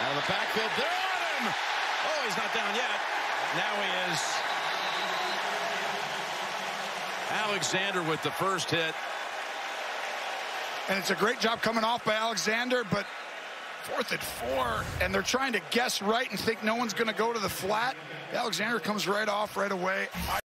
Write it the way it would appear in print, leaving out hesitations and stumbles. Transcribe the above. Out of the backfield, they're on him! Oh, he's not down yet. Now he is. Alexander with the first hit. And it's a great job coming off by Alexander, but fourth and 4, and they're trying to guess right and think no one's going to go to the flat. Alexander comes right off right away.